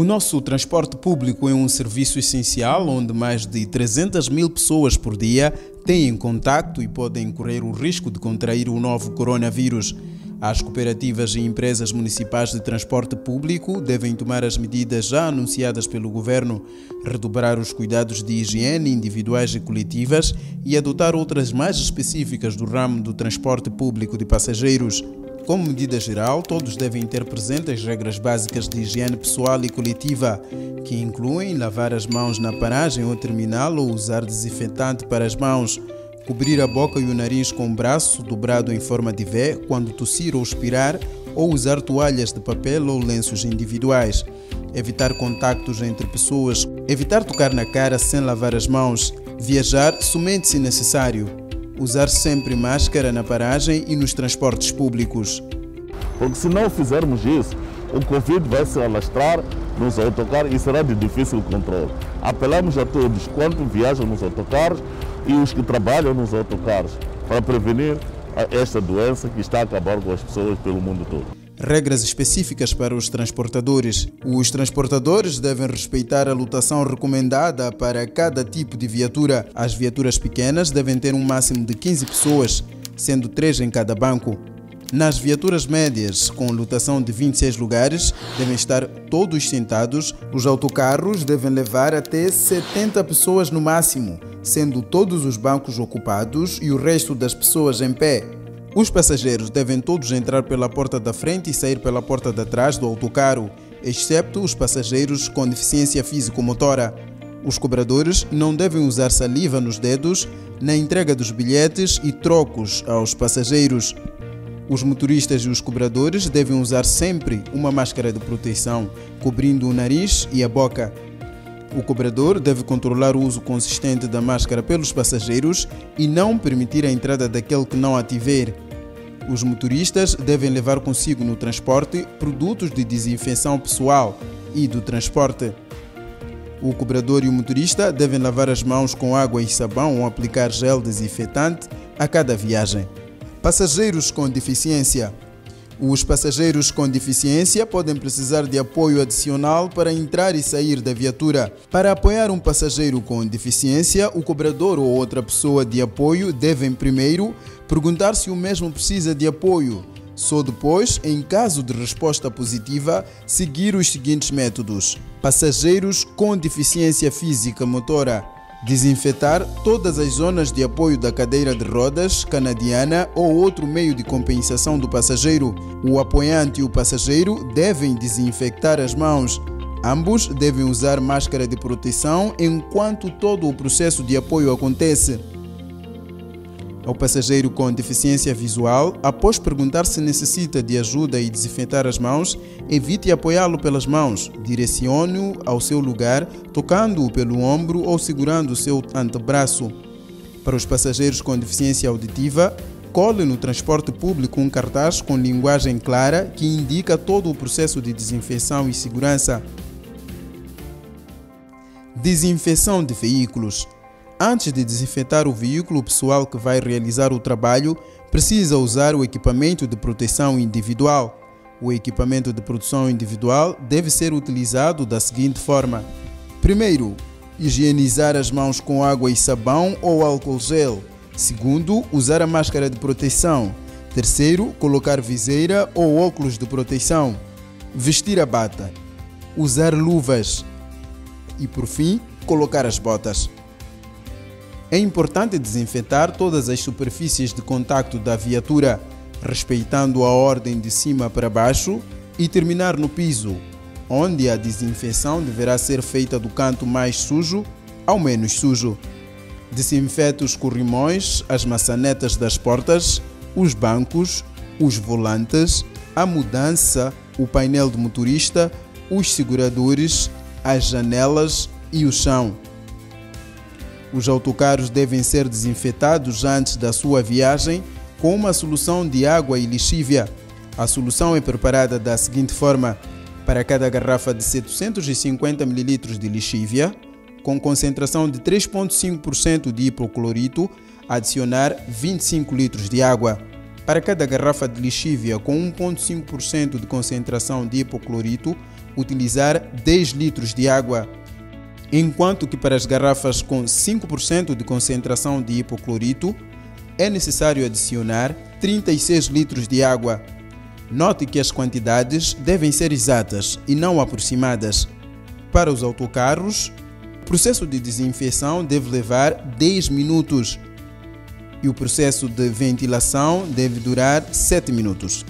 O nosso transporte público é um serviço essencial onde mais de 300 mil pessoas por dia têm contato e podem correr o risco de contrair o novo coronavírus. As cooperativas e empresas municipais de transporte público devem tomar as medidas já anunciadas pelo governo, redobrar os cuidados de higiene individuais e coletivas e adotar outras mais específicas do ramo do transporte público de passageiros. Como medida geral, todos devem ter presente as regras básicas de higiene pessoal e coletiva, que incluem lavar as mãos na paragem ou terminal ou usar desinfetante para as mãos, cobrir a boca e o nariz com o braço dobrado em forma de V quando tossir ou expirar, ou usar toalhas de papel ou lenços individuais, evitar contactos entre pessoas, evitar tocar na cara sem lavar as mãos, viajar somente se necessário. Usar sempre máscara na paragem e nos transportes públicos. Porque se não fizermos isso, o Covid vai se alastrar nos autocarros e será de difícil controle. Apelamos a todos, quanto viajam nos autocarros e os que trabalham nos autocarros, para prevenir esta doença que está a acabar com as pessoas pelo mundo todo. Regras específicas para os transportadores. Os transportadores devem respeitar a lotação recomendada para cada tipo de viatura. As viaturas pequenas devem ter um máximo de 15 pessoas, sendo 3 em cada banco. Nas viaturas médias, com lotação de 26 lugares, devem estar todos sentados. Os autocarros devem levar até 70 pessoas no máximo, sendo todos os bancos ocupados e o resto das pessoas em pé. Os passageiros devem todos entrar pela porta da frente e sair pela porta de trás do autocarro, excepto os passageiros com deficiência físico-motora. Os cobradores não devem usar saliva nos dedos na entrega dos bilhetes e trocos aos passageiros. Os motoristas e os cobradores devem usar sempre uma máscara de proteção, cobrindo o nariz e a boca. O cobrador deve controlar o uso consistente da máscara pelos passageiros e não permitir a entrada daquele que não a tiver. Os motoristas devem levar consigo no transporte produtos de desinfecção pessoal e do transporte. O cobrador e o motorista devem lavar as mãos com água e sabão ou aplicar gel desinfetante a cada viagem. Passageiros com deficiência. Os passageiros com deficiência podem precisar de apoio adicional para entrar e sair da viatura. Para apoiar um passageiro com deficiência, o cobrador ou outra pessoa de apoio devem primeiro perguntar se o mesmo precisa de apoio. Só depois, em caso de resposta positiva, seguir os seguintes métodos. Passageiros com deficiência física motora. Desinfetar todas as zonas de apoio da cadeira de rodas, canadiana ou outro meio de compensação do passageiro. O apoiante e o passageiro devem desinfectar as mãos. Ambos devem usar máscara de proteção enquanto todo o processo de apoio acontece. Ao passageiro com deficiência visual, após perguntar se necessita de ajuda e desinfetar as mãos, evite apoiá-lo pelas mãos, direcione-o ao seu lugar, tocando-o pelo ombro ou segurando o seu antebraço. Para os passageiros com deficiência auditiva, cole no transporte público um cartaz com linguagem clara que indica todo o processo de desinfecção e segurança. Desinfecção de veículos. Antes de desinfetar o veículo, o pessoal que vai realizar o trabalho precisa usar o equipamento de proteção individual. O equipamento de proteção individual deve ser utilizado da seguinte forma. Primeiro, higienizar as mãos com água e sabão ou álcool gel. Segundo, usar a máscara de proteção. Terceiro, colocar viseira ou óculos de proteção. Vestir a bata. Usar luvas. E por fim, colocar as botas. É importante desinfetar todas as superfícies de contacto da viatura, respeitando a ordem de cima para baixo e terminar no piso, onde a desinfecção deverá ser feita do canto mais sujo ao menos sujo. Desinfete os corrimões, as maçanetas das portas, os bancos, os volantes, a mudança, o painel do motorista, os seguradores, as janelas e o chão. Os autocarros devem ser desinfetados antes da sua viagem com uma solução de água e lixívia. A solução é preparada da seguinte forma. Para cada garrafa de 750 ml de lixívia, com concentração de 3,5% de hipoclorito, adicionar 25 litros de água. Para cada garrafa de lixívia com 1,5% de concentração de hipoclorito, utilizar 10 litros de água, enquanto que para as garrafas com 5% de concentração de hipoclorito, é necessário adicionar 36 litros de água. Note que as quantidades devem ser exatas e não aproximadas. Para os autocarros, o processo de desinfecção deve levar 10 minutos e o processo de ventilação deve durar 7 minutos.